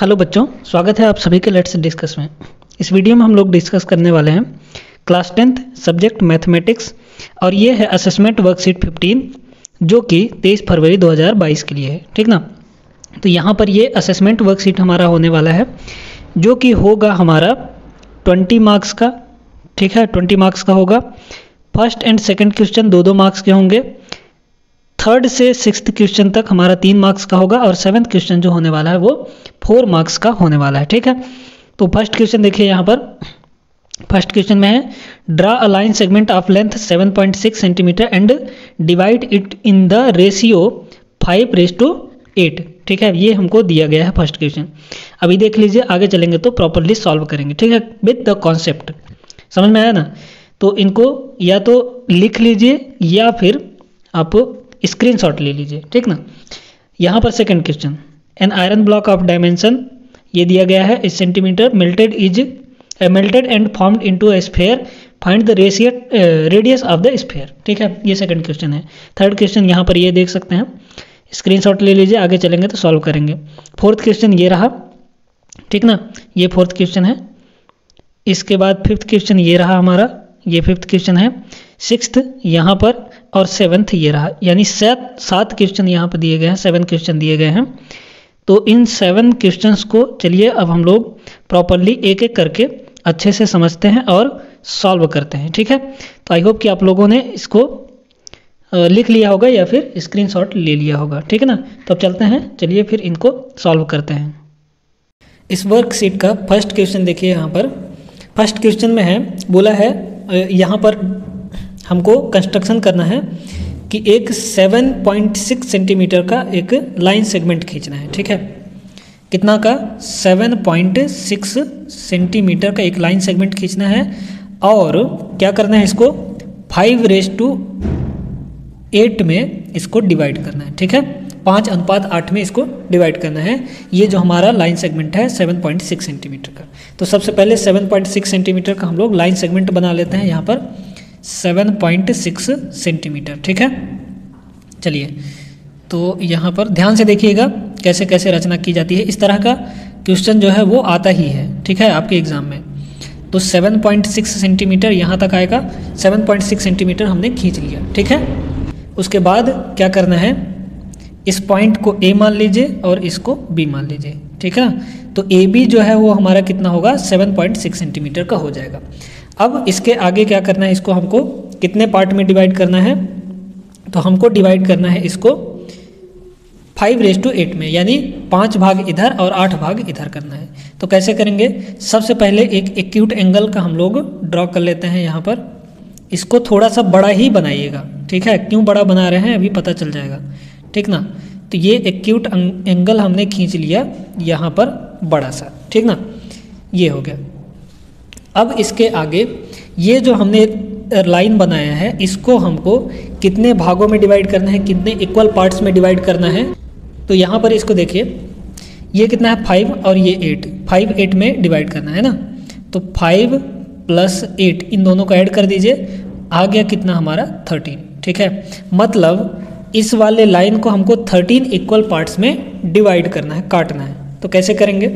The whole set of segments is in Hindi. हेलो बच्चों, स्वागत है आप सभी के लेट्स डिस्कस में। इस वीडियो में हम लोग डिस्कस करने वाले हैं क्लास 10th सब्जेक्ट मैथमेटिक्स, और ये है असेसमेंट वर्कशीट 15 जो कि 23 फरवरी 2022 के लिए है, ठीक ना। तो यहाँ पर ये असेसमेंट वर्कशीट हमारा होने वाला है जो कि होगा हमारा 20 मार्क्स का, ठीक है, 20 मार्क्स का होगा। फर्स्ट एंड सेकेंड क्वेश्चन दो मार्क्स के होंगे। थर्ड से सिक्स्थ क्वेश्चन तक हमारा 3 मार्क्स का होगा, और सेवन्थ क्वेश्चन जो होने वाला है वो 4 मार्क्स का होने वाला है, ठीक है। तो फर्स्ट क्वेश्चन देखिए, यहाँ पर फर्स्ट क्वेश्चन में है draw a line segment of length 7.6 centimetre and divide it in the ratio 5:8, ठीक है। ये हमको दिया गया है फर्स्ट क्वेश्चन। अभी देख लीजिए, आगे चलेंगे तो प्रॉपरली सॉल्व करेंगे, ठीक है, विद द कॉन्सेप्ट। समझ में आया ना। तो इनको या तो लिख लीजिए या फिर आप स्क्रीनशॉट ले लीजिए, ठीक ना। यहाँ पर second question, an iron block of dimension ये दिया गया है 1 centimetre melted and formed into a sphere, find the radius of the sphere, ठीक है। ये सेकंड क्वेश्चन है। थर्ड क्वेश्चन यहाँ पर ये देख सकते हैं, स्क्रीनशॉट ले लीजिए, आगे चलेंगे तो सॉल्व करेंगे। फोर्थ क्वेश्चन ये रहा, ठीक ना, ये फोर्थ क्वेश्चन है। इसके बाद फिफ्थ क्वेश्चन ये रहा हमारा, ये फिफ्थ क्वेश्चन है। सिक्स्थ यहाँ पर, और सेवन्थ ये रहा, यानी 7 क्वेश्चन यहाँ पर दिए गए हैं, 7 क्वेश्चन दिए गए हैं। तो इन 7 क्वेश्चंस को चलिए अब हम लोग प्रॉपरली एक एक करके अच्छे से समझते हैं और सॉल्व करते हैं, ठीक है। तो आई होप कि आप लोगों ने इसको लिख लिया होगा या फिर स्क्रीनशॉट ले लिया होगा, ठीक है ना। तो अब चलते हैं, चलिए फिर इनको सॉल्व करते हैं। इस वर्कशीट का फर्स्ट क्वेश्चन देखिए, यहाँ पर फर्स्ट क्वेश्चन में है, बोला है यहाँ पर हमको कंस्ट्रक्शन करना है कि एक 7.6 सेंटीमीटर का एक लाइन सेगमेंट खींचना है, ठीक है। कितना का? 7.6 सेंटीमीटर का एक लाइन सेगमेंट खींचना है, और क्या करना है, इसको 5:8 में इसको डिवाइड करना है, ठीक है, 5:8 में इसको डिवाइड करना है। ये जो हमारा लाइन सेगमेंट है 7.6 सेंटीमीटर का। तो सबसे पहले 7.6 सेंटीमीटर का हम लोग लाइन सेगमेंट बना लेते हैं, यहाँ पर 7.6 सेंटीमीटर, ठीक है। चलिए, तो यहाँ पर ध्यान से देखिएगा कैसे कैसे रचना की जाती है। इस तरह का क्वेश्चन जो है वो आता ही है, ठीक है, आपके एग्जाम में। तो 7.6 सेंटीमीटर यहाँ तक आएगा, 7.6 सेंटीमीटर हमने खींच लिया, ठीक है। उसके बाद क्या करना है, इस पॉइंट को A मान लीजिए और इसको B मान लीजिए, ठीक है ना। तो AB जो है वो हमारा कितना होगा, 7.6 सेंटीमीटर का हो जाएगा। अब इसके आगे क्या करना है, इसको हमको कितने पार्ट में डिवाइड करना है, तो हमको डिवाइड करना है इसको 5:8 में, यानी 5 भाग इधर और 8 भाग इधर करना है। तो कैसे करेंगे, सबसे पहले एक एक्यूट एंगल का हम लोग ड्रॉ कर लेते हैं। यहाँ पर इसको थोड़ा सा बड़ा ही बनाइएगा, ठीक है, क्यों बड़ा बना रहे हैं अभी पता चल जाएगा, ठीक ना। तो ये एक्यूट एंगल हमने खींच लिया यहाँ पर बड़ा सा, ठीक ना, ये हो गया। अब इसके आगे ये जो हमने लाइन बनाया है इसको हमको कितने भागों में डिवाइड करना है, कितने इक्वल पार्ट्स में डिवाइड करना है। तो यहाँ पर इसको देखिए, ये कितना है 5 और ये 8, 5:8 में डिवाइड करना है ना। तो 5+8 इन दोनों को ऐड कर दीजिए, आ गया कितना हमारा 13, ठीक है। मतलब इस वाले लाइन को हमको 13 इक्वल पार्ट्स में डिवाइड करना है, काटना है। तो कैसे करेंगे,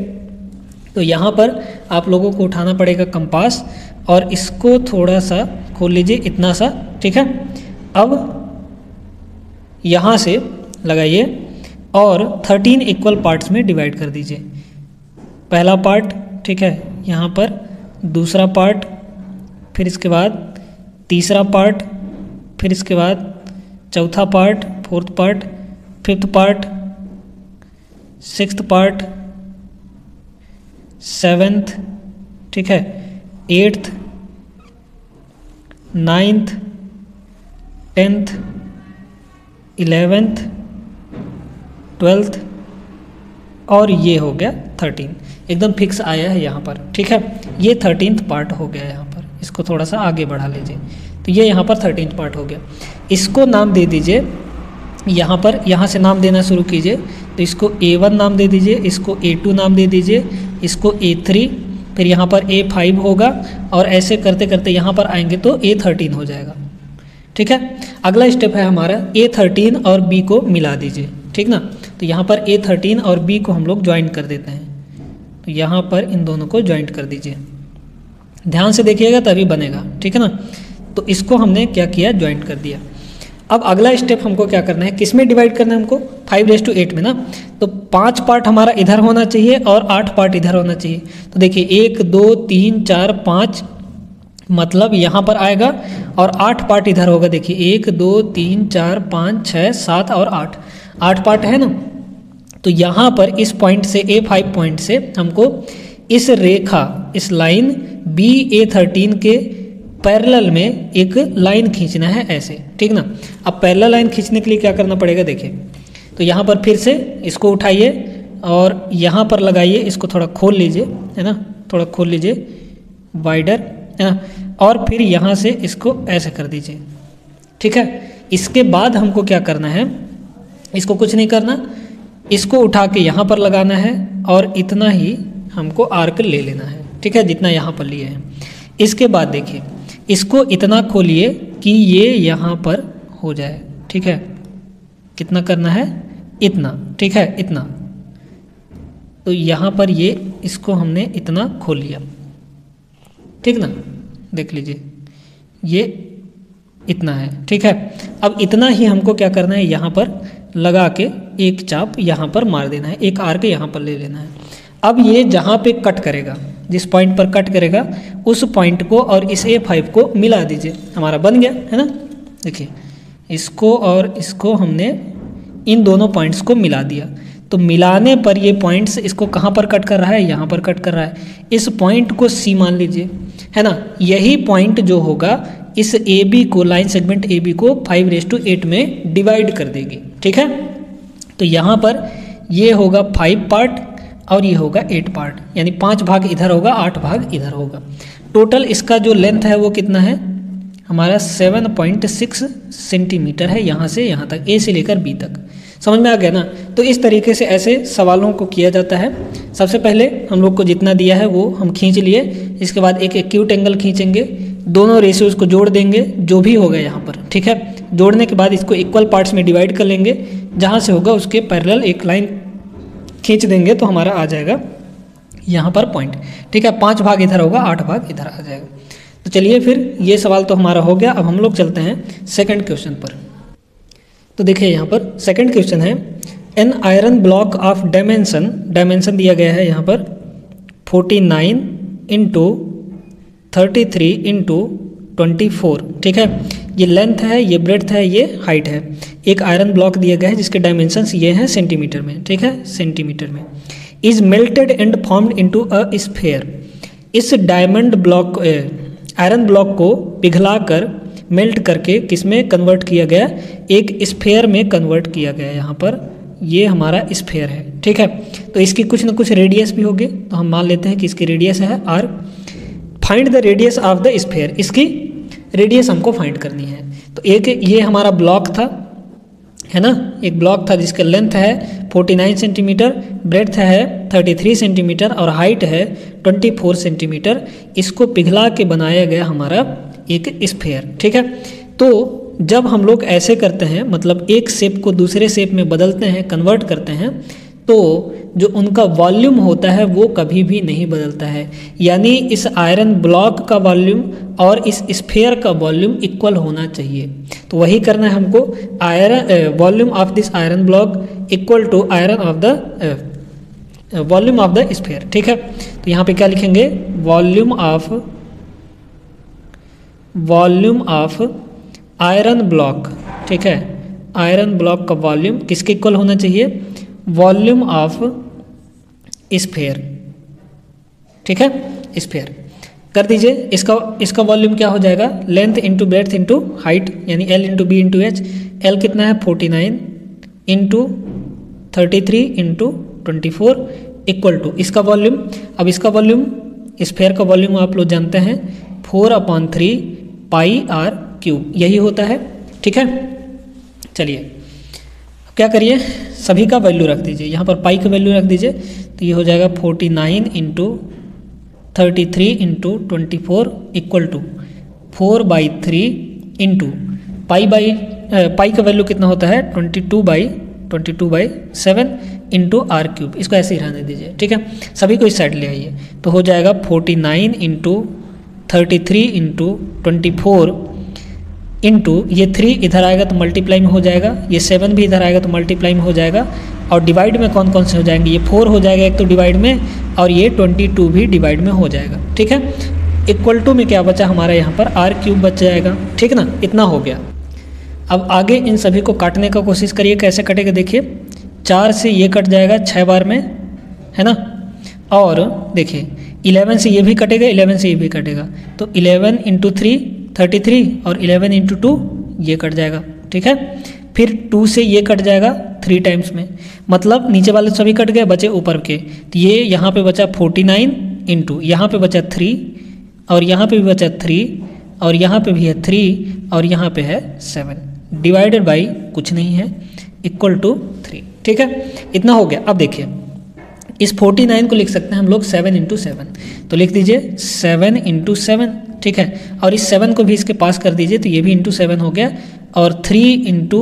तो यहाँ पर आप लोगों को उठाना पड़ेगा कंपास और इसको थोड़ा सा खोल लीजिए, इतना सा, ठीक है। अब यहाँ से लगाइए और 13 इक्वल पार्ट्स में डिवाइड कर दीजिए। पहला पार्ट, ठीक है, यहाँ पर दूसरा पार्ट, फिर इसके बाद तीसरा पार्ट, फिर इसके बाद चौथा part, fourth part, fifth part, sixth part, 7th, ठीक है, 8th, 9th, 10th, 11th, 12th, और ये हो गया 13, एकदम फिक्स आया है यहाँ पर, ठीक है। ये 13th पार्ट हो गया यहाँ पर, इसको थोड़ा सा आगे बढ़ा लीजिए। तो ये यहाँ पर 13th पार्ट हो गया, इसको नाम दे दीजिए यहाँ पर, यहाँ से नाम देना शुरू कीजिए। तो इसको A1 नाम दे दीजिए, इसको A2 नाम दे दीजिए, इसको A3, फिर यहाँ पर A5 होगा, और ऐसे करते करते यहाँ पर आएंगे तो A13 हो जाएगा, ठीक है। अगला स्टेप है हमारा A13 और B को मिला दीजिए, ठीक ना। तो यहाँ पर A13 और B को हम लोग ज्वाइन कर देते हैं, तो यहाँ पर इन दोनों को ज्वाइंट कर दीजिए। ध्यान से देखिएगा तभी बनेगा, ठीक है ना। तो इसको हमने क्या किया, ज्वाइंट कर दिया। अब अगला स्टेप हमको क्या करना है, किस में डिवाइड करना है हमको, 5:8 में ना। तो 5 पार्ट हमारा इधर होना चाहिए और 8 पार्ट इधर होना चाहिए। तो देखिए 1 2 3 4 5 मतलब यहाँ पर आएगा और 8 पार्ट इधर होगा। देखिए 1 2 3 4 5 6 7 और 8, 8 पार्ट है ना। तो यहाँ पर इस पॉइंट से A5 पॉइंट से हमको इस रेखा, इस लाइन BA13 के पैरेलल में एक लाइन खींचना है ऐसे, ठीक ना। अब पैरेलल लाइन खींचने के लिए क्या करना पड़ेगा, देखिए तो यहाँ पर फिर से इसको उठाइए और यहाँ पर लगाइए, इसको थोड़ा खोल लीजिए, है ना, थोड़ा खोल लीजिए वाइडर, है ना। और फिर यहाँ से इसको ऐसे कर दीजिए, ठीक है। इसके बाद हमको क्या करना है, इसको कुछ नहीं करना, इसको उठा के यहाँ पर लगाना है और इतना ही हमको आर्क ले लेना है, ठीक है, जितना यहाँ पर लिए है। इसके बाद देखिए इसको इतना खोलिए कि ये यहाँ पर हो जाए, ठीक है। कितना करना है, इतना, ठीक है, इतना। तो यहाँ पर ये इसको हमने इतना खोल लिया, ठीक ना, देख लीजिए ये इतना है, ठीक है। अब इतना ही हमको क्या करना है, यहाँ पर लगा के एक चाप यहाँ पर मार देना है, एक आर्क यहाँ पर ले लेना है। अब ये जहाँ पे कट करेगा, जिस पॉइंट पर कट करेगा उस पॉइंट को और इस A5 को मिला दीजिए, हमारा बन गया, है ना। देखिए इसको और इसको हमने इन दोनों पॉइंट्स को मिला दिया। तो मिलाने पर ये पॉइंट्स इसको कहाँ पर कट कर रहा है, यहाँ पर कट कर रहा है। इस पॉइंट को सी मान लीजिए, है ना। यही पॉइंट जो होगा इस AB को, लाइन सेगमेंट AB को 5:8 में डिवाइड कर देगी, ठीक है। तो यहाँ पर ये होगा 5 पार्ट और ये होगा 8 पार्ट, यानी 5 भाग इधर होगा, 8 भाग इधर होगा। टोटल इसका जो लेंथ है वो कितना है हमारा, 7.6 सेंटीमीटर है, यहाँ से यहाँ तक, A से लेकर B तक। समझ में आ गया ना। तो इस तरीके से ऐसे सवालों को किया जाता है। सबसे पहले हम लोग को जितना दिया है वो हम खींच लिए, इसके बाद एक एक्यूट एंगल खींचेंगे, दोनों रेशियोज़ को जोड़ देंगे जो भी होगा यहाँ पर, ठीक है। जोड़ने के बाद इसको इक्वल पार्ट्स में डिवाइड कर लेंगे, जहाँ से होगा उसके पैरेलल एक लाइन खींच देंगे, तो हमारा आ जाएगा यहाँ पर पॉइंट, ठीक है। 5 भाग इधर होगा, 8 भाग इधर आ जाएगा। तो चलिए फिर ये सवाल तो हमारा हो गया। अब हम लोग चलते हैं सेकंड क्वेश्चन पर। तो देखिए यहाँ पर सेकंड क्वेश्चन है, an iron block of dimension दिया गया है यहाँ पर 49 × 33 × 24, ठीक है। ये लेंथ है, ये ब्रेड्थ है, ये हाइट है। एक आयरन ब्लॉक दिया गया है जिसके डायमेंशंस ये हैं सेंटीमीटर में, ठीक है, सेंटीमीटर में। Is melted and formed into a sphere. इस डायमंड ब्लॉक, आयरन ब्लॉक को पिघलाकर मेल्ट करके किस में कन्वर्ट किया गया, एक स्फीयर में कन्वर्ट किया गया। यहाँ पर ये हमारा स्फीयर है, ठीक है। तो इसकी कुछ ना कुछ रेडियस भी होगी, तो हम मान लेते हैं कि इसकी रेडियस है R. Find the radius of the sphere, इसकी रेडियस हमको फाइंड करनी है। तो एक ये हमारा ब्लॉक था, है ना, एक ब्लॉक था जिसका लेंथ है 49 सेंटीमीटर, ब्रेड्थ है 33 सेंटीमीटर और हाइट है 24 सेंटीमीटर। इसको पिघला के बनाया गया हमारा एक स्फीयर, ठीक है। तो जब हम लोग ऐसे करते हैं, मतलब एक शेप को दूसरे शेप में बदलते हैं, कन्वर्ट करते हैं, तो जो उनका वॉल्यूम होता है वो कभी भी नहीं बदलता है। यानी इस आयरन ब्लॉक का वॉल्यूम और इस स्फीयर का वॉल्यूम इक्वल होना चाहिए। तो वही करना है हमको, iron volume of this iron block equal to iron of the volume of the sphere, ठीक है। तो यहाँ पे क्या लिखेंगे, वॉल्यूम ऑफ आयरन ब्लॉक, ठीक है। आयरन ब्लॉक का वॉल्यूम किसके इक्वल होना चाहिए, वॉल्यूम ऑफ स्फीयर, ठीक है, स्फीयर कर दीजिए। इसका वॉल्यूम क्या हो जाएगा, length into breadth into height, यानी L × B × H। L कितना है, 49 × 33 × 24 इक्वल टू इसका वॉल्यूम। अब इसका वॉल्यूम, स्फीयर का वॉल्यूम आप लोग जानते हैं 4/3 πr³, यही होता है, ठीक है। चलिए क्या करिए, सभी का वैल्यू रख दीजिए, यहाँ पर पाई का वैल्यू रख दीजिए। तो ये हो जाएगा 49 × 33 × 24 इक्वल टू 4/3 इंटू पाई का वैल्यू कितना होता है 22/7 इंटू आर क्यूब, इसको ऐसे ही रहने दीजिए, ठीक है। सभी को इस साइड ले आइए, तो हो जाएगा 49 इंटू 33 इंटू 24 इंटू ये 3 इधर आएगा तो मल्टीप्लाई में हो जाएगा, ये 7 भी इधर आएगा तो मल्टीप्लाई में हो जाएगा, और डिवाइड में कौन कौन से हो जाएंगे, ये 4 हो जाएगा एक तो डिवाइड में, और ये 22 भी डिवाइड में हो जाएगा, ठीक है। इक्वल टू में क्या बचा हमारा यहाँ पर, आर क्यूब बच जाएगा, ठीक ना, इतना हो गया। अब आगे इन सभी को काटने का कोशिश करिए, कैसे कटेगा देखिए, 4 से ये कट जाएगा 6 बार में, है ना, और देखिए 11 से ये भी कटेगा, 11 से ये भी कटेगा, तो 11 इंटू 3 33 और 11 इंटू 2 ये कट जाएगा, ठीक है। फिर 2 से ये कट जाएगा 3 टाइम्स में, मतलब नीचे वाले सभी कट गए, बचे ऊपर के, तो ये यहाँ पे बचा 49 इंटू, यहाँ पे बचा 3 और यहाँ पे भी बचा 3 और यहाँ पे भी है 3 और यहाँ पे है 7, डिवाइडेड बाई कुछ नहीं है, इक्वल टू 3, ठीक है, इतना हो गया। अब देखिए इस 49 को लिख सकते हैं हम लोग 7 इंटू 7, तो लिख दीजिए 7 इंटू 7, ठीक है, और इस 7 को भी इसके पास कर दीजिए, तो ये भी इंटू 7 हो गया, और 3 इंटू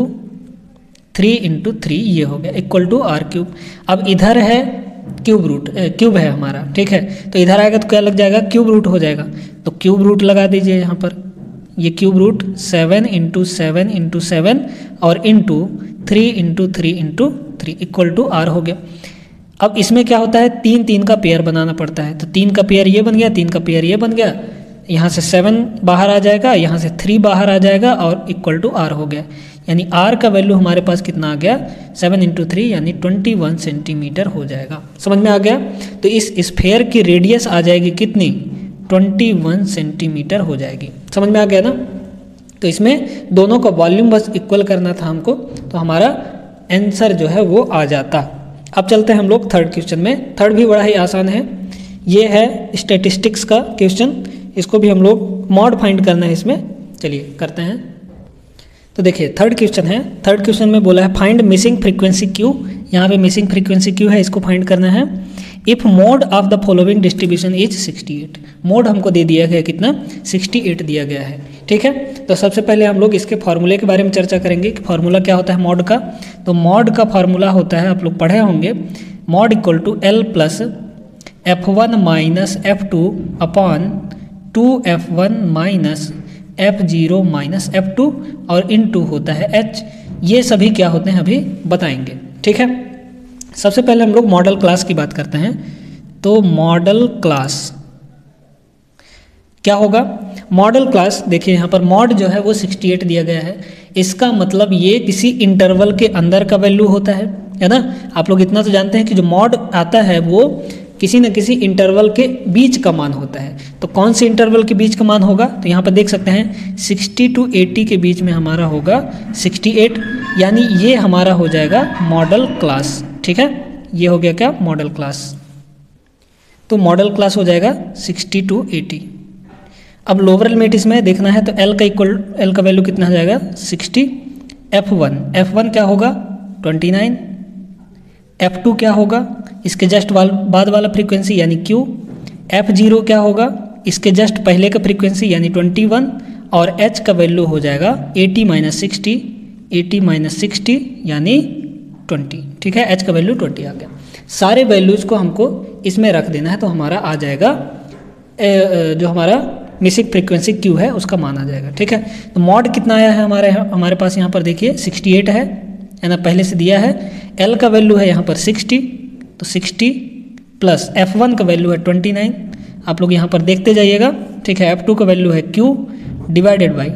3 ये हो गया, इक्वल टू आर क्यूब। अब इधर है क्यूब रूट, क्यूब है हमारा, ठीक है, तो इधर आएगा तो क्या लग जाएगा, क्यूब रूट हो जाएगा, तो क्यूब रूट लगा दीजिए यहाँ पर, ये क्यूब रूट 7 इंटू 7 इंटू 7 और into 3 into 3 into 3 equal to R हो गया। अब इसमें क्या होता है, 3 3 का पेयर बनाना पड़ता है, तो 3 का पेयर ये बन गया, 3 का पेयर ये बन गया, यहाँ से 7 बाहर आ जाएगा, यहाँ से 3 बाहर आ जाएगा, और इक्वल टू आर हो गया, यानी आर का वैल्यू हमारे पास कितना आ गया, 7 इंटू 3 यानी 21 सेंटीमीटर हो जाएगा, समझ में आ गया। तो इस स्फेयर की रेडियस आ जाएगी कितनी, 21 सेंटीमीटर हो जाएगी, समझ में आ गया ना। तो इसमें दोनों का वॉल्यूम बस इक्वल करना था हमको, तो हमारा आंसर जो है वो आ जाता। अब चलते हैं हम लोग थर्ड क्वेश्चन में, थर्ड भी बड़ा ही आसान है, ये है स्टैटिस्टिक्स का क्वेश्चन, इसको भी हम लोग मॉड फाइंड करना है इसमें, चलिए करते हैं। तो देखिए थर्ड क्वेश्चन है, थर्ड क्वेश्चन में बोला है फाइंड मिसिंग फ्रीक्वेंसी क्यू, यहाँ पे मिसिंग फ्रीक्वेंसी क्यू है, इसको फाइंड करना है। If mode of the following distribution is 68, mode हमको दे दिया गया कितना, 68 दिया गया है, ठीक है। तो सबसे पहले हम लोग इसके फार्मूले के बारे में चर्चा करेंगे कि फार्मूला क्या होता है मोड का। तो मोड का फार्मूला होता है, आप लोग पढ़े होंगे, mode equal to L plus F1 minus F2 upon 2F1 minus F0 minus F2 और इनटू होता है H, ये सभी क्या होते हैं अभी बताएंगे, ठीक है। सबसे पहले हम लोग मॉडल क्लास की बात करते हैं, तो मॉडल क्लास क्या होगा, मॉडल क्लास देखिए यहाँ पर मॉड जो है वो 68 दिया गया है, इसका मतलब ये किसी इंटरवल के अंदर का वैल्यू होता है ना। आप लोग इतना तो जानते हैं कि जो मॉड आता है वो किसी न किसी इंटरवल के बीच का मान होता है, तो कौन से इंटरवल के बीच का मान होगा, तो यहाँ पर देख सकते हैं 60 टू 80 के बीच में हमारा होगा 68, यानी ये हमारा हो जाएगा मॉडल क्लास, ठीक है, ये हो गया क्या, मॉडल क्लास। तो मॉडल क्लास हो जाएगा 60 टू 80। अब लोअर मेटिस में देखना है तो एल का इक्वल, एल का वैल्यू कितना हो जाएगा 60, F1 क्या होगा 29, F2 क्या होगा इसके जस्ट बाद वाला फ्रीक्वेंसी यानी Q, F0 क्या होगा इसके जस्ट पहले का फ्रीक्वेंसी यानी 21, और H का वैल्यू हो जाएगा 80 माइनस 60 यानी 20, ठीक है, H का वैल्यू 20 आ गया। सारे वैल्यूज़ को हमको इसमें रख देना है, तो हमारा आ जाएगा जो हमारा मिसिंग फ्रीक्वेंसी Q है उसका मान आ जाएगा, ठीक है। तो मॉड कितना आया है हमारे पास यहाँ पर देखिए 68 है ना, पहले से दिया है। L का वैल्यू है यहाँ पर 60, तो 60 प्लस F1 का वैल्यू है 29, आप लोग यहाँ पर देखते जाइएगा, ठीक है। F2 का वैल्यू है Q divided by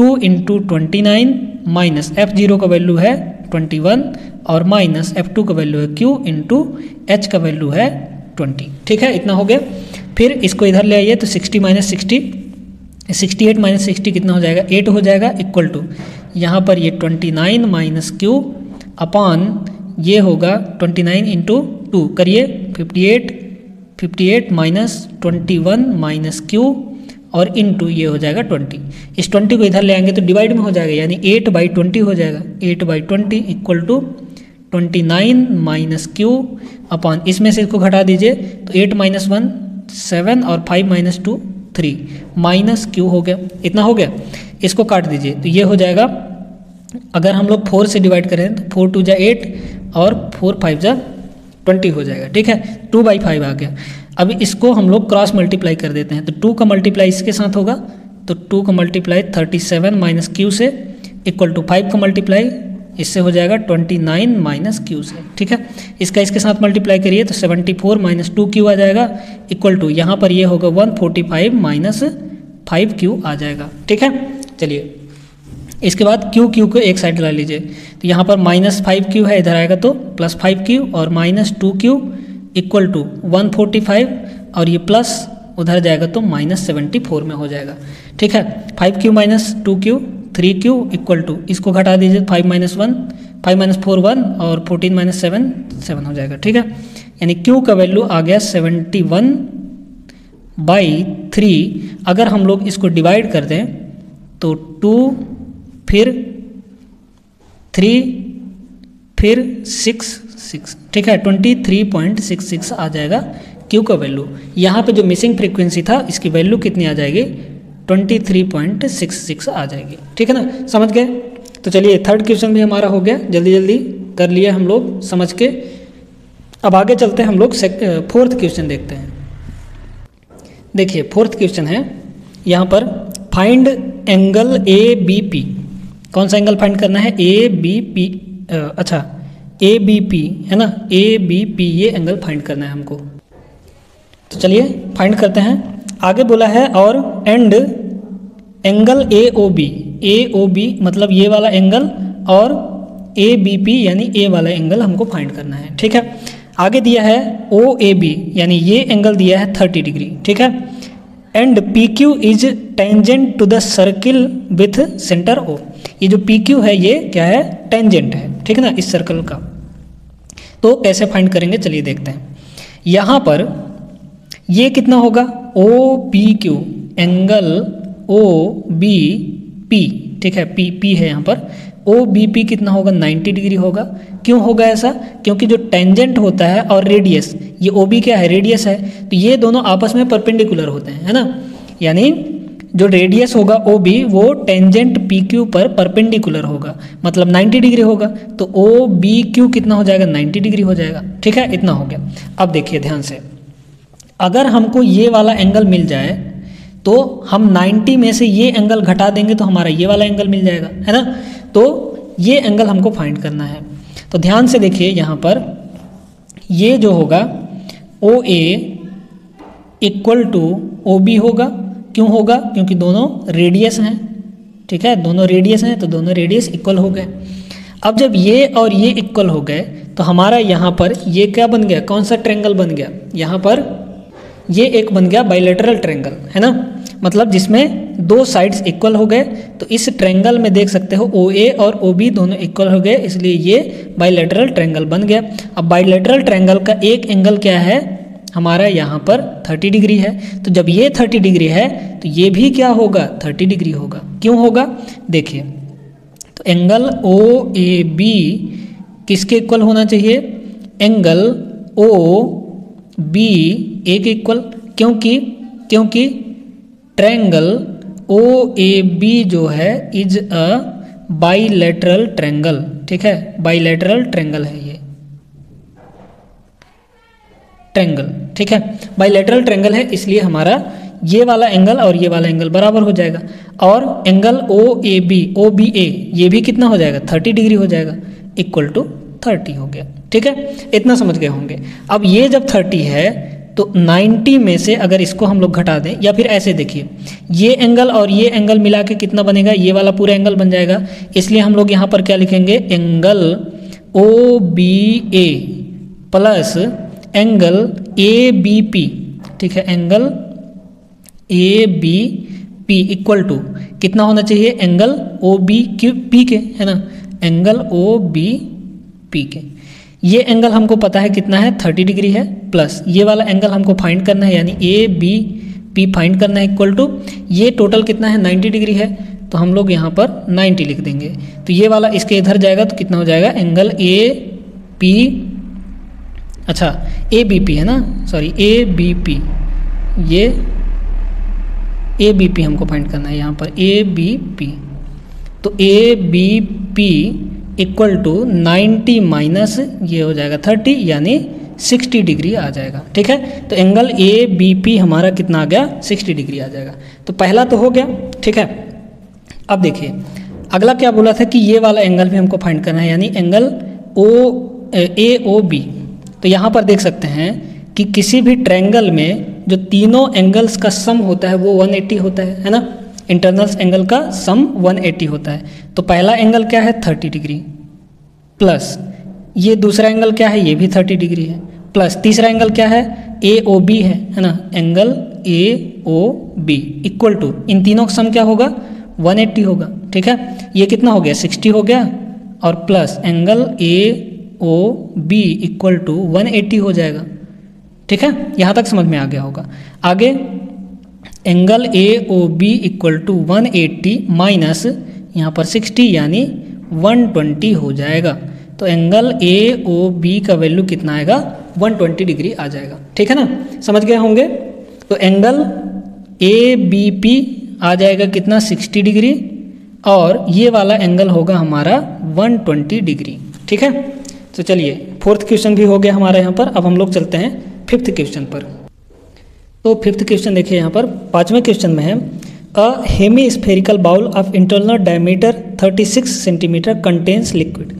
2 into 29 minus F0 का वैल्यू है 21 और माइनस F2 का वैल्यू है Q इंटू H का वैल्यू है 20, ठीक है, इतना हो गया। फिर इसको इधर ले आइए तो 68 माइनस 60 कितना हो जाएगा 8 हो जाएगा, इक्वल टू यहाँ पर ये 29 माइनस Q अपॉन ये होगा 29 इंटू 2 करिए 58 माइनस 21 माइनस Q और इंटू ये हो जाएगा 20। इस 20 को इधर ले आएंगे तो डिवाइड में हो जाएगा, यानी 8/20 हो जाएगा, 8/20 equal to 29 minus Q upon, इसमें से इसको घटा दीजिए तो 8 माइनस 1 7 और 5 माइनस 2 3 माइनस Q हो गया, इतना हो गया। इसको काट दीजिए तो ये हो जाएगा, अगर हम लोग 4 से डिवाइड करें तो 4 2 जा 8 और 4×5 = 20 हो जाएगा। ठीक है, 2/5 आ गया। अब इसको हम लोग क्रॉस मल्टीप्लाई कर देते हैं, तो 2 का मल्टीप्लाई इसके साथ होगा, तो 2 का मल्टीप्लाई 37 माइनस क्यू से इक्वल टू 5 का मल्टीप्लाई इससे हो जाएगा 29 माइनस क्यू से। ठीक है, इसका इसके साथ मल्टीप्लाई करिए तो 74 माइनस 2 क्यू आ जाएगा इक्वल टू, यहाँ पर ये होगा 145 माइनस 5 क्यू आ जाएगा। ठीक है, चलिए इसके बाद क्यू को एक साइड ला लीजिए, तो यहाँ पर माइनस 5 क्यू है, इधर आएगा तो प्लस 5 क्यू और माइनस 2 क्यू इक्वल टू 145 और ये प्लस उधर जाएगा तो माइनस 74 में हो जाएगा। ठीक है, 5 Q minus 2 Q 3 Q equal to, इसको घटा दीजिए 5 माइनस 4 1 और 14 माइनस 7 हो जाएगा। ठीक है, यानी क्यू का वैल्यू आ गया 71/3। अगर हम लोग इसको डिवाइड कर दें तो 2 फिर 3 फिर 6 6। ठीक है, 23.66 आ जाएगा क्यू का वैल्यू। यहाँ पे जो मिसिंग फ्रीक्वेंसी था इसकी वैल्यू कितनी आ जाएगी, 23.66 आ जाएगी। ठीक है ना, समझ गए। तो चलिए थर्ड क्वेश्चन भी हमारा हो गया, जल्दी जल्दी कर लिए हम लोग समझ के। अब आगे चलते हैं हम लोग फोर्थ क्वेश्चन देखते हैं। देखिए फोर्थ क्वेश्चन है, यहाँ पर फाइंड एंगल ABP। कौन सा एंगल फाइंड करना है, ABP है ना, ABP ये एंगल फाइंड करना है हमको। तो चलिए फाइंड करते हैं। आगे बोला है और एंड एंगल AOB मतलब ये वाला एंगल और ABP यानी ए वाला एंगल हमको फाइंड करना है। ठीक है, आगे दिया है OAB यानी ये एंगल दिया है 30 डिग्री। ठीक है, and PQ is tangent to the circle with centre O। ये जो PQ है ये क्या है, टेंजेंट है। ठीक है ना, इस सर्कल का। तो कैसे फाइंड करेंगे, चलिए देखते हैं। यहाँ पर ये कितना होगा, OPQ एंगल OBP। ठीक है, PP है यहाँ पर। OBP कितना होगा, 90 डिग्री होगा। क्यों होगा ऐसा, क्योंकि जो टेंजेंट होता है और रेडियस, ये OB क्या है, रेडियस है, तो ये दोनों आपस में परपेंडिकुलर होते हैं, है ना। यानी जो रेडियस होगा OB वो टेंजेंट PQ पर परपेंडिकुलर होगा, मतलब 90 डिग्री होगा। तो OBQ कितना हो जाएगा, 90 डिग्री हो जाएगा। ठीक है, इतना हो गया। अब देखिए ध्यान से, अगर हमको ये वाला एंगल मिल जाए तो हम 90 में से ये एंगल घटा देंगे तो हमारा ये वाला एंगल मिल जाएगा, है ना। तो ये एंगल हमको फाइंड करना है। तो ध्यान से देखिए, यहाँ पर ये जो होगा OA इक्वल टू OB होगा। क्यों होगा, क्योंकि दोनों रेडियस हैं। ठीक है, दोनों रेडियस हैं तो दोनों रेडियस इक्वल हो गए। अब जब ये और ये इक्वल हो गए तो हमारा यहाँ पर ये क्या बन गया, कौन सा ट्रायंगल बन गया, यहाँ पर ये एक बन गया बाइलेटरल ट्रायंगल, है ना, मतलब जिसमें दो साइड्स इक्वल हो गए। तो इस ट्रायंगल में देख सकते हो OA और OB दोनों इक्वल हो गए, इसलिए ये बाइलेटरल ट्रायंगल बन गया। अब बाइलेटरल ट्रायंगल का एक एंगल क्या है हमारा, यहाँ पर 30 डिग्री है। तो जब ये 30 डिग्री है तो ये भी क्या होगा, 30 डिग्री होगा। क्यों होगा, देखिए तो एंगल OAB किसके इक्वल होना चाहिए, एंगल OBA के इक्वल। क्योंकि ट्रायंगल OAB जो है इज अ बाइलेटरल ट्रायंगल। ठीक है, बाइलेटरल ट्रायंगल है ये ट्रायंगल। ठीक है, बाइलेटरल ट्रायंगल है, इसलिए हमारा ये वाला एंगल और ये वाला एंगल बराबर हो जाएगा। और एंगल OBA ये भी कितना हो जाएगा, 30 डिग्री हो जाएगा, इक्वल टू 30 हो गया। ठीक है, इतना समझ गए होंगे। अब ये जब 30 है तो 90 में से अगर इसको हम लोग घटा दें, या फिर ऐसे देखिए ये एंगल और ये एंगल मिला के कितना बनेगा, ये वाला पूरा एंगल बन जाएगा। इसलिए हम लोग यहाँ पर क्या लिखेंगे, angle OBA plus angle ABP। ठीक है, एंगल ABP इक्वल टू कितना होना चाहिए, एंगल OBP के, है ना, एंगल OBP के। ये एंगल हमको पता है कितना है, 30 डिग्री है, प्लस ये वाला एंगल हमको फाइंड करना है, यानी ABP फाइंड करना है, इक्वल टू ये टोटल कितना है, 90 डिग्री है। तो हम लोग यहाँ पर 90 लिख देंगे। तो ये वाला इसके इधर जाएगा तो कितना हो जाएगा, एंगल ABP है ना, सॉरी ABP, ये ABP हमको फाइंड करना है यहाँ पर, ABP। तो ABP इक्वल टू 90 माइनस ये हो जाएगा 30 यानी 60 डिग्री आ जाएगा। ठीक है, तो एंगल ए बी पी हमारा कितना आ गया 60 डिग्री आ जाएगा। तो पहला तो हो गया। ठीक है, अब देखिए अगला क्या बोला था कि ये वाला एंगल भी हमको फाइंड करना है यानी एंगल ओ ए ओ बी। तो यहाँ पर देख सकते हैं कि किसी भी ट्रायंगल में जो तीनों एंगल्स का सम होता है वो 180 होता है ना। इंटरनल्स एंगल का सम 180 होता है। तो पहला एंगल क्या है 30 डिग्री प्लस ये दूसरा एंगल क्या है ये भी 30 डिग्री है प्लस तीसरा एंगल क्या है ए ओ बी है ना। Angle A O B equal to इन तीनों का सम क्या होगा 180 होगा। ठीक है, ये कितना हो गया 60 हो गया और plus angle A O B equal to 180 हो जाएगा। ठीक है, यहाँ तक समझ में आ गया होगा। आगे angle A O B equal to 180 minus यहाँ पर 60 यानी 120 हो जाएगा। तो एंगल ए ओ बी का वैल्यू कितना आएगा 120 डिग्री आ जाएगा। ठीक है ना, समझ गए होंगे। तो एंगल ए बी पी आ जाएगा कितना 60 डिग्री और ये वाला एंगल होगा हमारा 120 डिग्री। ठीक है, तो चलिए फोर्थ क्वेश्चन भी हो गया हमारे यहाँ पर। अब हम लोग चलते हैं फिफ्थ क्वेश्चन पर। तो फिफ्थ क्वेश्चन देखिए यहाँ पर पाँचवें क्वेश्चन में है a hemispherical bowl of internal diameter 36 centimetre contains liquid.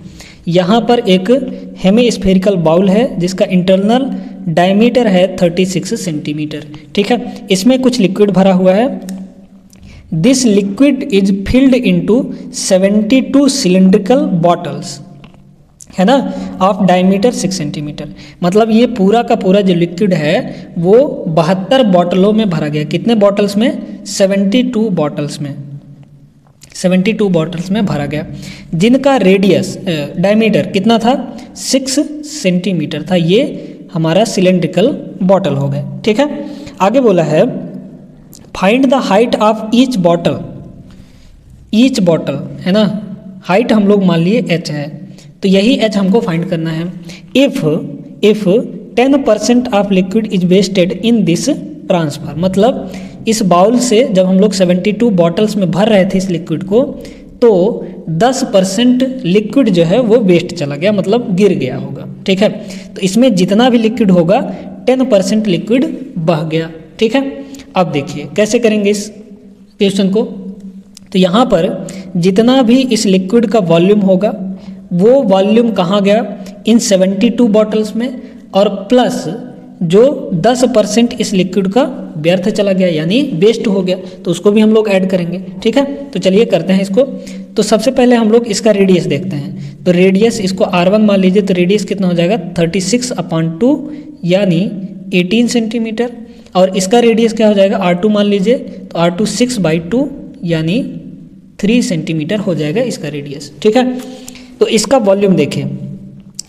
यहाँ पर एक हेमी स्फेरिकल बाउल है जिसका इंटरनल डायमीटर है 36 सेंटीमीटर। ठीक है, इसमें कुछ लिक्विड भरा हुआ है। This liquid is filled into 72 cylindrical bottles है ना ऑफ डायमीटर 6 सेंटीमीटर। मतलब ये पूरा का पूरा जो लिक्विड है वो 72 बॉटलों में भरा गया। कितने बॉटल्स में 72 बॉटल्स में 72 बॉटल्स में भरा गया जिनका रेडियस डायमीटर कितना था 6 सेंटीमीटर था। ये हमारा सिलेंड्रिकल बॉटल हो गए। ठीक है, आगे बोला है find the height of each bottle है ना। हाइट हम लोग मान लिए h है तो यही h हमको फाइंड करना है। If 10% of liquid is wasted in this transfer. मतलब इस बाउल से जब हम लोग 72 बॉटल्स में भर रहे थे इस लिक्विड को तो 10% लिक्विड जो है वो वेस्ट चला गया मतलब गिर गया होगा। ठीक है, तो इसमें जितना भी लिक्विड होगा 10% लिक्विड बह गया। ठीक है, अब देखिए कैसे करेंगे इस क्वेश्चन को। तो यहाँ पर जितना भी इस लिक्विड का वॉल्यूम होगा वो वॉल्यूम कहाँ गया इन 72 बॉटल्स में और प्लस जो 10% इस लिक्विड का व्यर्थ चला गया यानी वेस्ट हो गया तो उसको भी हम लोग ऐड करेंगे। ठीक है, तो चलिए करते हैं इसको। तो सबसे पहले हम लोग इसका रेडियस देखते हैं। तो रेडियस इसको r1 मान लीजिए तो रेडियस कितना हो जाएगा 36/2 यानी 18 सेंटीमीटर और इसका रेडियस क्या हो जाएगा r2 मान लीजिए तो r2 6/2 यानी 3 सेंटीमीटर हो जाएगा इसका रेडियस। ठीक है, तो इसका वॉल्यूम देखें।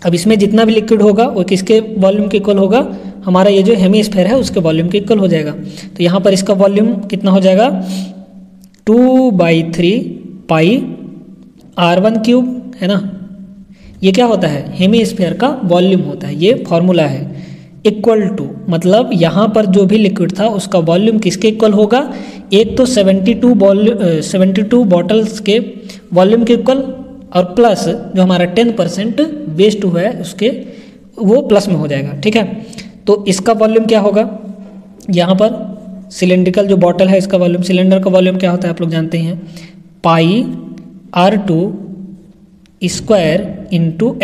अब इसमें जितना भी लिक्विड होगा वो किसके वॉल्यूम के इक्वल होगा हमारा ये जो हेमिस्फेयर है उसके वॉल्यूम के इक्वल हो जाएगा। तो यहाँ पर इसका वॉल्यूम कितना हो जाएगा 2/3 पाई r1 क्यूब है ना। ये क्या होता है हेमिस्फेयर का वॉल्यूम होता है। ये फॉर्मूला है इक्वल टू मतलब यहाँ पर जो भी लिक्विड था उसका वॉल्यूम किसके इक्वल होगा एक तो 72 बॉटल्स के वॉल्यूम के इक्वल और प्लस जो हमारा 10% वेस्ट हुआ है उसके वो प्लस में हो जाएगा। ठीक है, तो इसका वॉल्यूम क्या होगा यहाँ पर सिलेंड्रिकल जो बॉटल है इसका वॉल्यूम सिलेंडर का वॉल्यूम क्या होता है आप लोग जानते ही हैं πr2² ×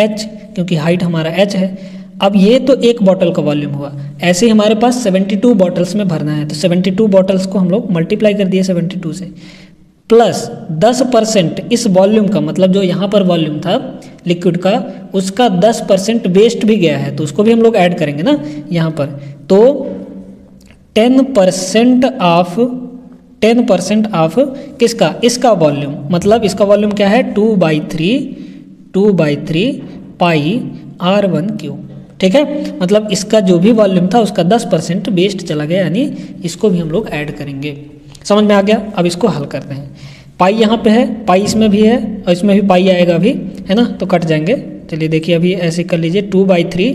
h क्योंकि हाइट हमारा h है। अब ये तो एक बॉटल का वॉल्यूम हुआ ऐसे ही हमारे पास 72 बॉटल्स में भरना है तो 72 बॉटल्स को हम लोग मल्टीप्लाई कर दिए 72 से प्लस 10% इस वॉल्यूम का मतलब जो यहाँ पर वॉल्यूम था लिक्विड का उसका 10% वेस्ट भी गया है तो उसको भी हम लोग ऐड करेंगे ना यहाँ पर। तो 10% ऑफ किसका इसका वॉल्यूम मतलब इसका वॉल्यूम क्या है 2/3 पाई r1 क्यूब। ठीक है, मतलब इसका जो भी वॉल्यूम था उसका 10% वेस्ट चला गया यानी इसको भी हम लोग ऐड करेंगे। समझ में आ गया। अब इसको हल करते हैं। पाई यहाँ पे है पाई इसमें भी है और इसमें भी पाई आएगा अभी है ना तो कट जाएंगे। चलिए देखिए अभी ऐसे कर लीजिए 2/3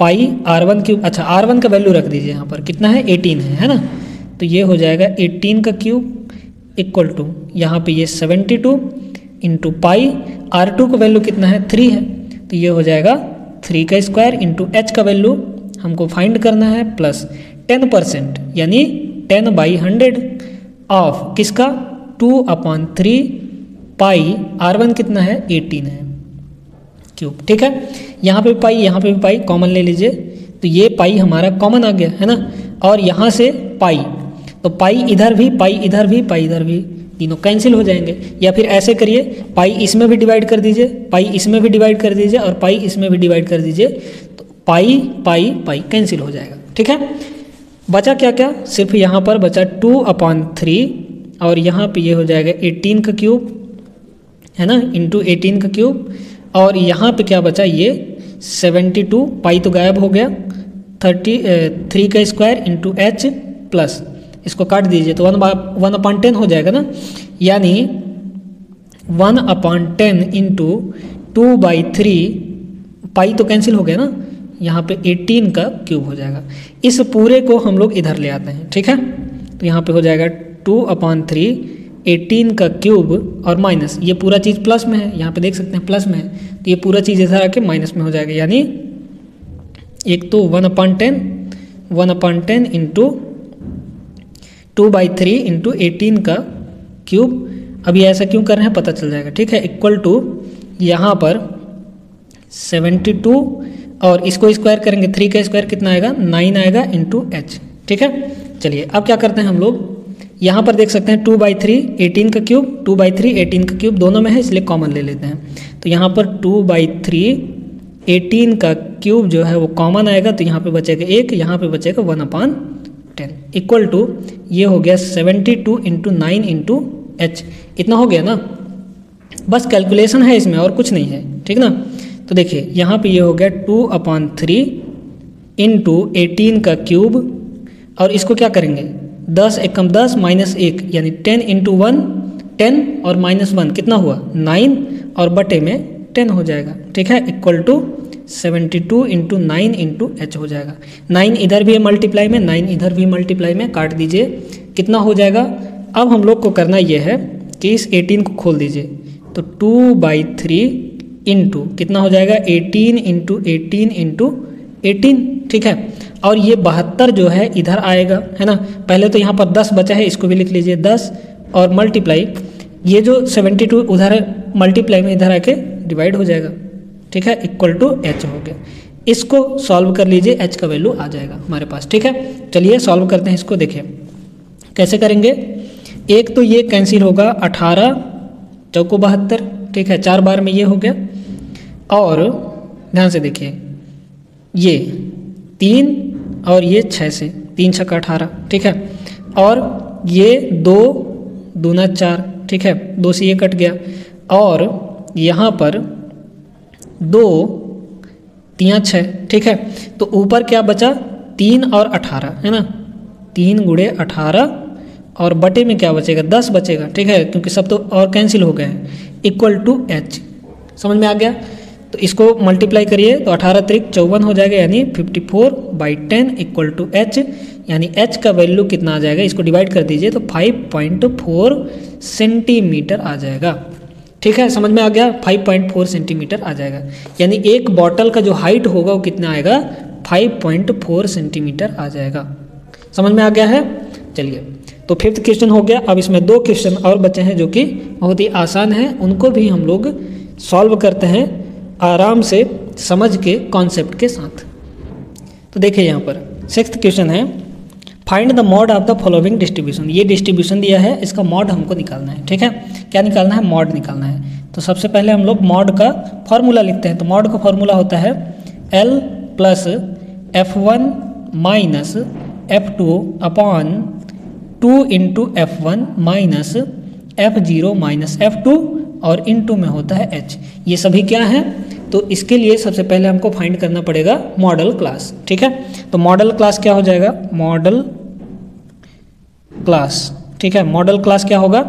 पाई r1 क्यूब। अच्छा r1 का वैल्यू रख दीजिए यहाँ पर कितना है 18 है ना तो ये हो जाएगा 18 का क्यूब इक्वल टू यहाँ पर ये 72 इंटू पाई, आर टू का वैल्यू कितना है 3 है, तो ये हो जाएगा 3 का स्क्वायर इंटू एच का वैल्यू हमको फाइंड करना है प्लस 10% यानी 10/100 ऑफ किसका 2/3 पाई आर वन कितना है 18 है क्यूब। ठीक है, यहाँ पे भी पाई कॉमन ले लीजिए, तो ये पाई हमारा कॉमन आ गया है ना, और यहाँ से पाई, तो पाई इधर भी पाई इधर भी पाई इधर भी तीनों कैंसिल हो जाएंगे। या फिर ऐसे करिए, पाई इसमें भी डिवाइड कर दीजिए, पाई इसमें भी डिवाइड कर दीजिए और पाई इसमें भी डिवाइड कर दीजिए, तो पाई पाई पाई कैंसिल हो जाएगा। ठीक है, बचा क्या क्या, सिर्फ यहाँ पर बचा 2/3 और यहाँ पे ये हो जाएगा 18 का क्यूब है ना इंटू 18 का क्यूब, और यहाँ पे क्या बचा ये 72 पाई तो गायब हो गया 3 का स्क्वायर इंटू एच प्लस इसको काट दीजिए तो 1/10 हो जाएगा ना, यानी 1/10 इंटू 2/3 पाई तो कैंसिल हो गया ना, यहाँ पे 18 का क्यूब हो जाएगा। इस पूरे को हम लोग इधर ले आते हैं। ठीक है, तो यहाँ पे हो जाएगा 2/3 18 का क्यूब और माइनस, ये पूरा चीज़ प्लस में है, यहाँ पे देख सकते हैं प्लस में है, तो ये पूरा चीज़ इधर आके माइनस में हो जाएगा, यानी एक तो 1/10 इंटू 2/3 इंटू 18 का क्यूब। अभी ऐसा क्यों कर रहे हैं पता चल जाएगा। ठीक है, इक्वल टू यहाँ पर 72 और इसको स्क्वायर करेंगे 3 का स्क्वायर कितना आएगा 9 आएगा इंटू एच। ठीक है, चलिए अब क्या करते हैं हम लोग, यहाँ पर देख सकते हैं 2/3 18 का क्यूब 2/3 18 का क्यूब दोनों में है इसलिए कॉमन ले लेते हैं, तो यहाँ पर 2/3 18 का क्यूब जो है वो कॉमन आएगा, तो यहाँ पे बचेगा 1, यहाँ पे बचेगा 1/10 इक्वल टू ये हो गया 72 इंटू 9 इंटू एच, इतना हो गया ना, बस कैलकुलेशन है इसमें और कुछ नहीं है। ठीक ना, तो देखिए यहाँ पे ये हो गया 2/3 इंटू 18 का क्यूब और इसको क्या करेंगे 10 × 10 -1 यानी 10 इंटू 1 10 और -1 कितना हुआ 9 और बटे में 10 हो जाएगा। ठीक है, equal to 72 into 9 into H हो जाएगा, 9 इधर भी मल्टीप्लाई में 9 इधर भी मल्टीप्लाई में काट दीजिए कितना हो जाएगा। अब हम लोग को करना ये है कि इस 18 को खोल दीजिए, तो 2/3 इंटू कितना हो जाएगा 18 इंटू 18 इंटू 18। ठीक है, और ये 72 जो है इधर आएगा है ना, पहले तो यहाँ पर 10 बचा है इसको भी लिख लीजिए 10 और मल्टीप्लाई, ये जो 72 उधर है मल्टीप्लाई में इधर आके डिवाइड हो जाएगा। ठीक है, इक्वल टू एच हो गया, इसको सॉल्व कर लीजिए एच का वैल्यू आ जाएगा हमारे पास। ठीक है, चलिए सॉल्व करते हैं इसको, देखिए कैसे करेंगे। एक तो ये कैंसिल होगा 18 × 4 = 72। ठीक है, 4 बार में ये हो गया, और ध्यान से देखिए ये 3 और ये 6 से 3 × 6 = 18। ठीक है, और ये 2 × 2 = 4। ठीक है, 2 से ये कट गया, और यहाँ पर 2 × 3 = 6। ठीक है, तो ऊपर क्या बचा 3 और 18 है ना, 3 × 18 और बटे में क्या बचेगा 10 बचेगा। ठीक है, क्योंकि सब तो और कैंसिल हो गए हैं इक्वल टू एच। समझ में आ गया, तो इसको मल्टीप्लाई करिए तो 18 × 3 = 54 हो जाएगा, यानी 54/10 इक्वल टू एच, यानी एच का वैल्यू कितना आ जाएगा, इसको डिवाइड कर दीजिए तो 5.4 सेंटीमीटर आ जाएगा। ठीक है, समझ में आ गया, 5.4 सेंटीमीटर आ जाएगा, यानी एक बॉटल का जो हाइट होगा वो कितना आएगा 5.4 सेंटीमीटर आ जाएगा। समझ में आ गया है, चलिए तो 5th क्वेश्चन हो गया। अब इसमें 2 क्वेश्चन और बचे हैं जो कि बहुत ही आसान हैं, उनको भी हम लोग सॉल्व करते हैं आराम से समझ के कॉन्सेप्ट के साथ। तो देखिए यहाँ पर 6th क्वेश्चन है, find the mode of the following distribution. ये डिस्ट्रीब्यूशन दिया है, इसका मॉड हमको निकालना है। ठीक है, क्या निकालना है, मॉड निकालना है। तो सबसे पहले हम लोग मॉड का फॉर्मूला लिखते हैं, तो मॉड का फॉर्मूला होता है L + F1 - F2 2 into F1 minus F0 minus F2 और इंटू में होता है H। ये सभी क्या हैं, तो इसके लिए सबसे पहले हमको फाइंड करना पड़ेगा मॉडल क्लास। ठीक है, तो मॉडल क्लास क्या हो जाएगा, मॉडल क्लास। ठीक है, मॉडल क्लास क्या होगा,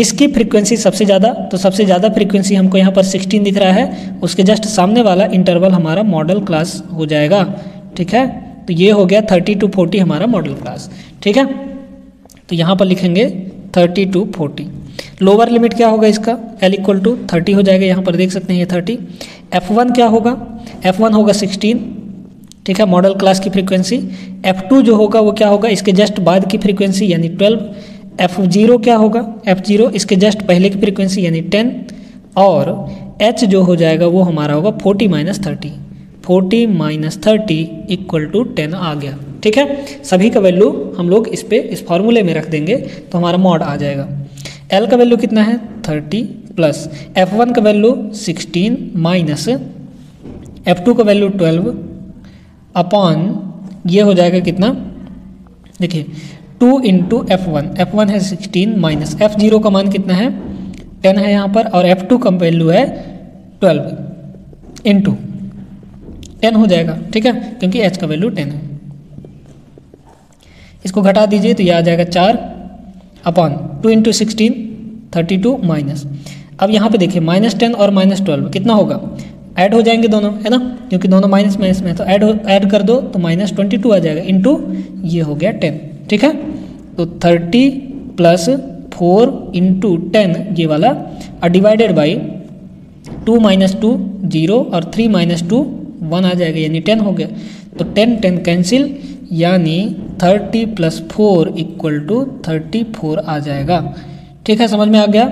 जिसकी फ्रीक्वेंसी सबसे ज़्यादा, तो सबसे ज़्यादा फ्रीक्वेंसी हमको यहाँ पर 16 दिख रहा है, उसके जस्ट सामने वाला इंटरवल हमारा मॉडल क्लास हो जाएगा। ठीक है, तो ये हो गया 30 to 40 हमारा मॉडल क्लास। ठीक है, तो यहाँ पर लिखेंगे 30 to 40। लोअर लिमिट क्या होगा इसका, L इक्वल टू 30 हो जाएगा, यहाँ पर देख सकते हैं ये 30। F1 क्या होगा, F1 होगा 16, ठीक है, मॉडल क्लास की फ्रीक्वेंसी। F2 जो होगा वो क्या होगा, इसके जस्ट बाद की फ्रीक्वेंसी यानी 12। F0 क्या होगा, F0 इसके जस्ट पहले की फ्रीक्वेंसी यानी 10। और H जो हो जाएगा वो हमारा होगा 40 माइनस 30, 40 माइनस 30 इक्वल टू 10 आ गया, ठीक है। सभी का वैल्यू हम लोग इस पर इस फॉर्मूले में रख देंगे तो हमारा मॉड आ जाएगा। L का वैल्यू कितना है 30 प्लस F1 का वैल्यू 16 माइनस F2 का वैल्यू 12 अपॉन ये हो जाएगा कितना, देखिए 2 इंटू F1 है 16 माइनस F0 का मान कितना है 10 है यहाँ पर, और F2 का वैल्यू है 12 इंटू 10 हो जाएगा, ठीक है, क्योंकि H का वैल्यू 10 है। इसको घटा दीजिए तो यह आ जाएगा 4 अपॉन 2 इंटू 16 32 माइनस, अब यहाँ पे देखिए माइनस 10 और माइनस 12 कितना होगा, ऐड हो जाएंगे दोनों, है ना, क्योंकि दोनों माइनस माइनस में है, तो ऐड कर दो तो माइनस 22 आ जाएगा इंटू ये हो गया 10, ठीक है। तो 30 प्लस 4 इंटू 10 ये वाला और डिवाइडेड बाई 2 माइनस 2 0 और 3 माइनस 2 1 आ जाएगा, यानी 10 हो गया। तो 10 10 कैंसिल, यानी 30 प्लस 4 इक्वल टू 34 आ जाएगा, ठीक है, समझ में आ गया।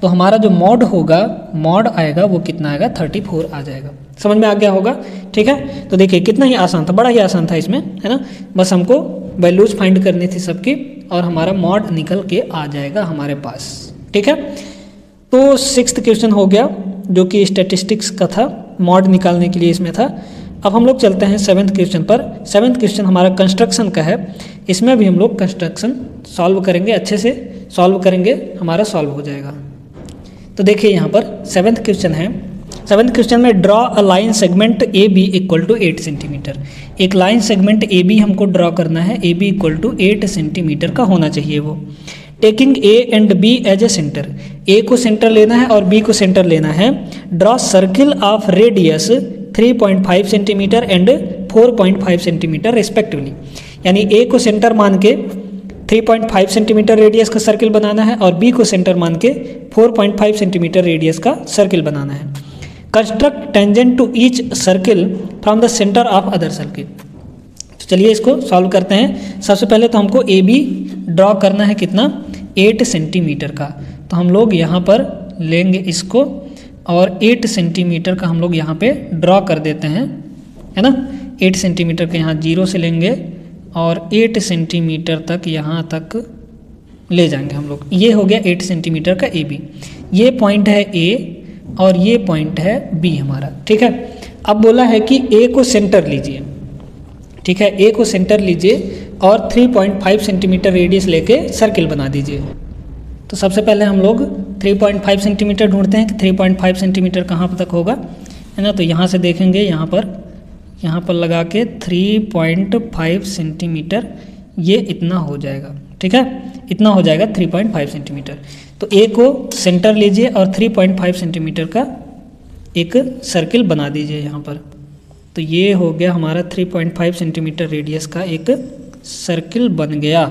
तो हमारा जो मॉड होगा, मॉड आएगा वो कितना आएगा 34 आ जाएगा, समझ में आ गया होगा, ठीक है। तो देखिए कितना ही आसान था, बड़ा ही आसान था इसमें, है ना, बस हमको वैल्यूज फाइंड करनी थी सबकी और हमारा मॉड निकल के आ जाएगा हमारे पास, ठीक है। तो 6th क्वेश्चन हो गया जो कि स्टैटिस्टिक्स का था, मॉड निकालने के लिए इसमें था। अब हम लोग चलते हैं 7th क्वेश्चन पर। 7th क्वेश्चन हमारा कंस्ट्रक्शन का है, इसमें भी हम लोग कंस्ट्रक्शन सॉल्व करेंगे, अच्छे से सॉल्व करेंगे, हमारा सॉल्व हो जाएगा। तो देखिए यहाँ पर 7th क्वेश्चन है, 7th क्वेश्चन में draw a line segment A B equal to 8 centimetre. एक लाइन सेगमेंट ए बी हमको ड्रॉ करना है, A B equal to 8 centimetre का होना चाहिए वो। Taking A and B as a centre, A को सेंटर लेना है और बी को सेंटर लेना है। Draw circle of radius 3.5 centimetre and 4.5 centimetre respectively, यानी ए को सेंटर मान के 3.5 सेंटीमीटर रेडियस का सर्किल बनाना है और बी को सेंटर मान के 4.5 सेंटीमीटर रेडियस का सर्किल बनाना है। Construct tangent to each circle from the centre of other circle. तो चलिए इसको सॉल्व करते हैं। सबसे पहले तो हमको ए बी ड्रॉ करना है कितना 8 सेंटीमीटर का, तो हम लोग यहाँ पर लेंगे इसको और 8 सेंटीमीटर का हम लोग यहाँ पे ड्रॉ कर देते हैं, है ना। 8 सेंटीमीटर के यहाँ 0 से लेंगे और 8 सेंटीमीटर तक यहाँ तक ले जाएंगे हम लोग। ये हो गया 8 सेंटीमीटर का ए बी, ये पॉइंट है ए और ये पॉइंट है बी हमारा, ठीक है। अब बोला है कि ए को सेंटर लीजिए, ठीक है, ए को सेंटर लीजिए और 3.5 सेंटीमीटर रेडियस लेके सर्किल बना दीजिए। तो सबसे पहले हम लोग 3.5 सेंटीमीटर ढूंढते हैं कि 3.5 सेंटीमीटर कहाँ तक होगा, है ना। तो यहाँ से देखेंगे, यहाँ पर लगा के 3.5 सेंटीमीटर, ये इतना हो जाएगा, ठीक है, इतना हो जाएगा 3.5 सेंटीमीटर। तो ए को सेंटर लीजिए और 3.5 सेंटीमीटर का एक सर्किल बना दीजिए यहाँ पर। तो ये हो गया हमारा 3.5 सेंटीमीटर रेडियस का एक सर्किल बन गया,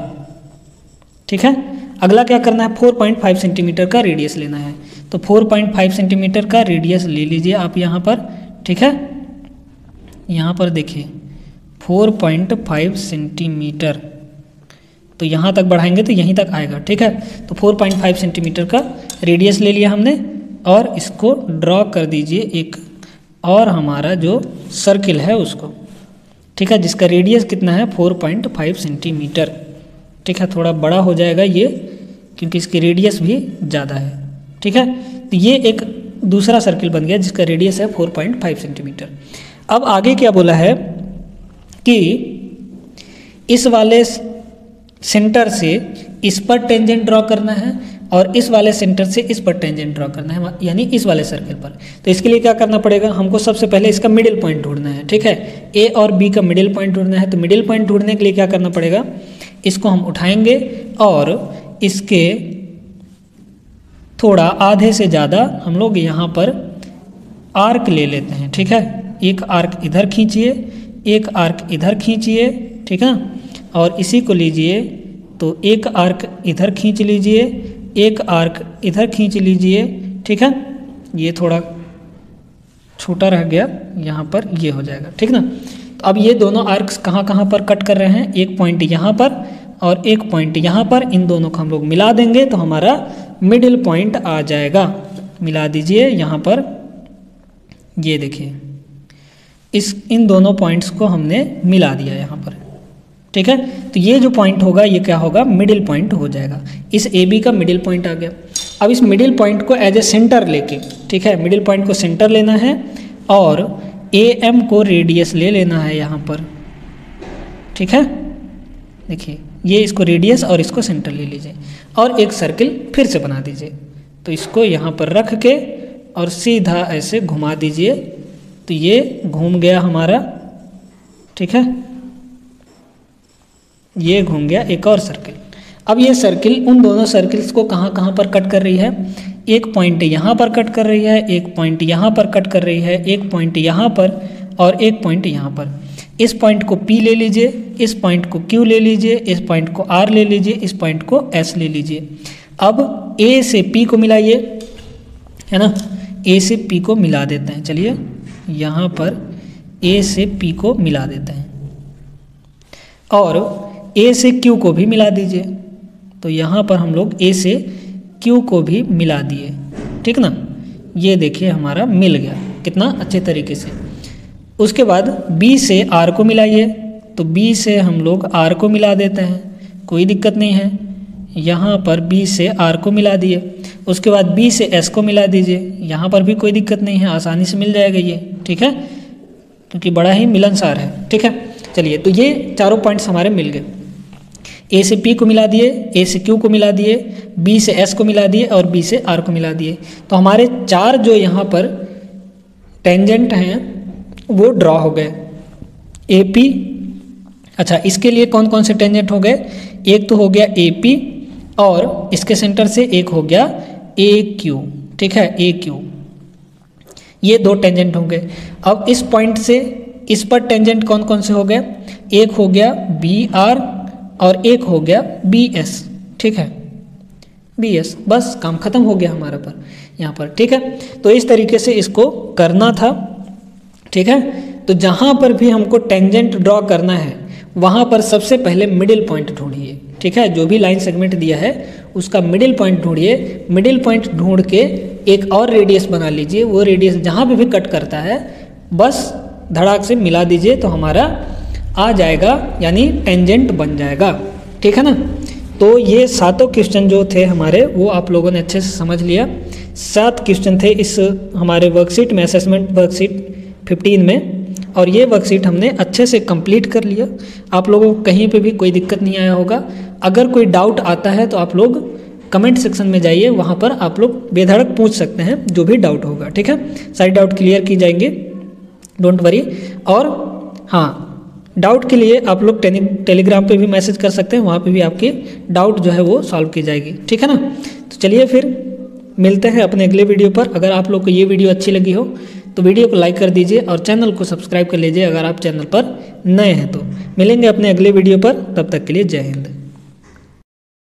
ठीक है। अगला क्या करना है, 4.5 सेंटीमीटर का रेडियस लेना है। तो 4.5 सेंटीमीटर का रेडियस ले लीजिए आप यहाँ पर, ठीक है। यहाँ पर देखिए 4.5 सेंटीमीटर, तो यहाँ तक बढ़ाएंगे तो यहीं तक आएगा, ठीक है। तो 4.5 सेंटीमीटर का रेडियस ले लिया हमने और इसको ड्रॉ कर दीजिए एक और हमारा जो सर्किल है उसको, ठीक है, जिसका रेडियस कितना है 4.5 सेंटीमीटर, ठीक है। थोड़ा बड़ा हो जाएगा ये क्योंकि इसकी रेडियस भी ज़्यादा है, ठीक है। तो ये एक दूसरा सर्किल बन गया जिसका रेडियस है 4.5 सेंटीमीटर। अब आगे क्या बोला है कि इस वाले सेंटर से इस पर टेंजेंट ड्रॉ करना है और इस वाले सेंटर से इस पर टेंजेंट ड्रॉ करना है, यानी इस वाले सर्किल पर। तो इसके लिए क्या करना पड़ेगा, हमको सबसे पहले इसका मिडिल पॉइंट ढूंढना है, ठीक है। ए और बी का मिडिल पॉइंट ढूंढना है, तो मिडिल पॉइंट ढूंढने के लिए क्या करना पड़ेगा, इसको हम उठाएंगे और इसके थोड़ा आधे से ज़्यादा हम लोग यहाँ पर आर्क ले लेते हैं, ठीक है। एक आर्क इधर खींचिए, एक आर्क इधर खींचिए, ठीक है, और इसी को लीजिए तो एक आर्क इधर खींच लीजिए, एक आर्क इधर खींच लीजिए, ठीक है। ये थोड़ा छोटा रह गया, यहाँ पर ये हो जाएगा, ठीक ना। तो अब ये दोनों आर्क्स कहाँ कहाँ पर कट कर रहे हैं, एक पॉइंट यहाँ पर और एक पॉइंट यहाँ पर। इन दोनों को हम लोग मिला देंगे तो हमारा मिडिल पॉइंट आ जाएगा। मिला दीजिए यहाँ पर, ये देखिए इस इन दोनों पॉइंट्स को हमने मिला दिया यहाँ पर, ठीक है। तो ये जो पॉइंट होगा ये क्या होगा, मिडिल पॉइंट हो जाएगा। इस ए बी का मिडिल पॉइंट आ गया। अब इस मिडिल पॉइंट को एज ए सेंटर लेके, ठीक है, मिडिल पॉइंट को सेंटर लेना है और ए एम को रेडियस ले लेना है यहाँ पर, ठीक है। देखिए ये इसको रेडियस और इसको सेंटर ले लीजिए और एक सर्किल फिर से बना दीजिए। तो इसको यहाँ पर रख के और सीधा ऐसे घुमा दीजिए, तो ये घूम गया हमारा, ठीक है। ये घूम गया एक और सर्किल। अब ये सर्किल उन दोनों सर्किल्स को कहाँ कहाँ पर कट कर रही है, एक पॉइंट यहाँ पर कट कर रही है, एक पॉइंट यहाँ पर कट कर रही है, एक पॉइंट यहाँ पर और एक पॉइंट यहाँ पर। इस पॉइंट को P ले लीजिए, इस पॉइंट को Q ले लीजिए, इस पॉइंट को R ले लीजिए, इस पॉइंट को S ले लीजिए। अब A से P को मिलाइए, है ना। A से P को मिला देते हैं, चलिए यहाँ पर A से P को मिला देते हैं और A से Q को भी मिला दीजिए। तो यहाँ पर हम लोग A से Q को भी मिला दिए, ठीक ना। ये देखिए हमारा मिल गया कितना अच्छे तरीके से। उसके बाद B से R को मिलाइए, तो B से हम लोग R को मिला देते हैं, कोई दिक्कत नहीं है। यहाँ पर B से R को मिला दिए। उसके बाद B से S को मिला दीजिए, यहाँ पर भी कोई दिक्कत नहीं है, आसानी से मिल जाएगा ये, ठीक है, क्योंकि बड़ा ही मिलनसार है, ठीक है। चलिए तो ये चारों पॉइंट्स हमारे मिल गए। A से P को मिला दिए, A से Q को मिला दिए, B से S को मिला दिए और B से R को मिला दिए। तो हमारे चार जो यहाँ पर टेंजेंट हैं वो ड्रॉ हो गए। ए पी, अच्छा इसके लिए कौन कौन से टेंजेंट हो गए, एक तो हो गया ए पी और इसके सेंटर से एक हो गया ए क्यू, ठीक है, ए क्यू। ये दो टेंजेंट हो गए। अब इस पॉइंट से इस पर टेंजेंट कौन कौन से हो गए, एक हो गया बी आर और एक हो गया बी एस, ठीक है, बी एस। बस काम खत्म हो गया हमारा पर यहाँ पर, ठीक है। तो इस तरीके से इसको करना था, ठीक है। तो जहाँ पर भी हमको टेंजेंट ड्रॉ करना है वहाँ पर सबसे पहले मिडिल पॉइंट ढूंढिए, ठीक है। जो भी लाइन सेगमेंट दिया है उसका मिडिल पॉइंट ढूंढिए। मिडिल पॉइंट ढूंढ के एक और रेडियस बना लीजिए, वो रेडियस जहाँ पे भी कट करता है बस धड़ाक से मिला दीजिए, तो हमारा आ जाएगा, यानी टेंजेंट बन जाएगा, ठीक है ना। तो ये सातों क्वेश्चन जो थे हमारे वो आप लोगों ने अच्छे से समझ लिया। 7 क्वेश्चन थे इस हमारे वर्कशीट में, असेसमेंट वर्कशीट 15 में, और ये वर्कशीट हमने अच्छे से कंप्लीट कर लिया। आप लोगों को कहीं पे भी कोई दिक्कत नहीं आया होगा। अगर कोई डाउट आता है तो आप लोग कमेंट सेक्शन में जाइए, वहाँ पर आप लोग बेधड़क पूछ सकते हैं जो भी डाउट होगा, ठीक है। सारे डाउट क्लियर की जाएंगे, डोंट वरी। और हाँ, डाउट के लिए आप लोग टेलीग्राम पे भी मैसेज कर सकते हैं, वहाँ पर भी आपके डाउट जो है वो सॉल्व की जाएगी, ठीक है ना। तो चलिए फिर मिलते हैं अपने अगले वीडियो पर। अगर आप लोग को ये वीडियो अच्छी लगी हो तो वीडियो को लाइक कर दीजिए और चैनल को सब्सक्राइब कर लीजिए अगर आप चैनल पर नए हैं। तो मिलेंगे अपने अगले वीडियो पर, तब तक के लिए जय हिंद।